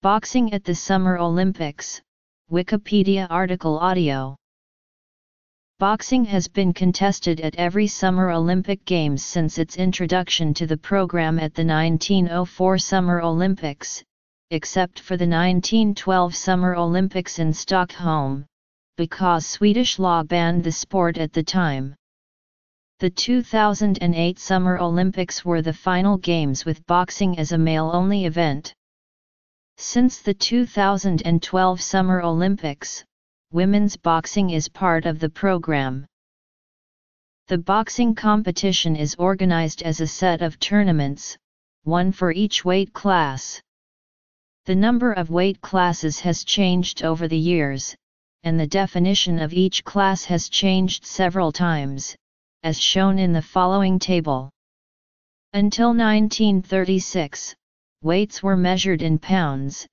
Boxing at the Summer Olympics, Wikipedia article audio. Boxing has been contested at every Summer Olympic Games since its introduction to the program at the 1904 Summer Olympics, except for the 1912 Summer Olympics in Stockholm, because Swedish law banned the sport at the time. The 2008 Summer Olympics were the final games with boxing as a male-only event. Since the 2012 Summer Olympics, women's boxing is part of the program. The boxing competition is organized as a set of tournaments, one for each weight class. The number of weight classes has changed over the years, and the definition of each class has changed several times, as shown in the following table. Until 1936, weights were measured in pounds,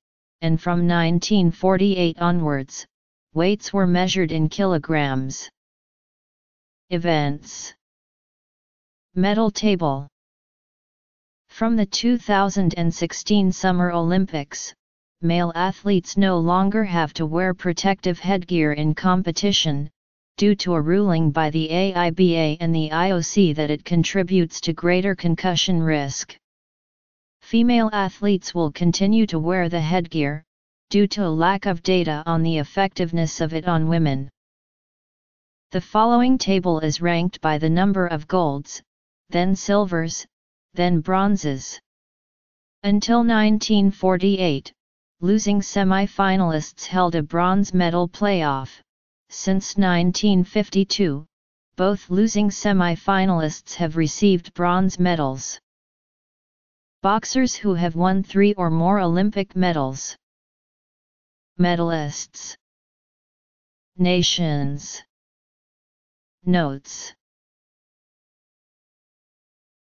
and from 1948 onwards, weights were measured in kilograms. Events. Medal table. From the 2016 Summer Olympics, male athletes no longer have to wear protective headgear in competition, due to a ruling by the AIBA and the IOC that it contributes to greater concussion risk. Female athletes will continue to wear the headgear, due to a lack of data on the effectiveness of it on women. The following table is ranked by the number of golds, then silvers, then bronzes. Until 1948, losing semi-finalists held a bronze medal playoff. Since 1952, both losing semi-finalists have received bronze medals. Boxers who have won 3 or more Olympic medals. Medalists. Nations. Notes.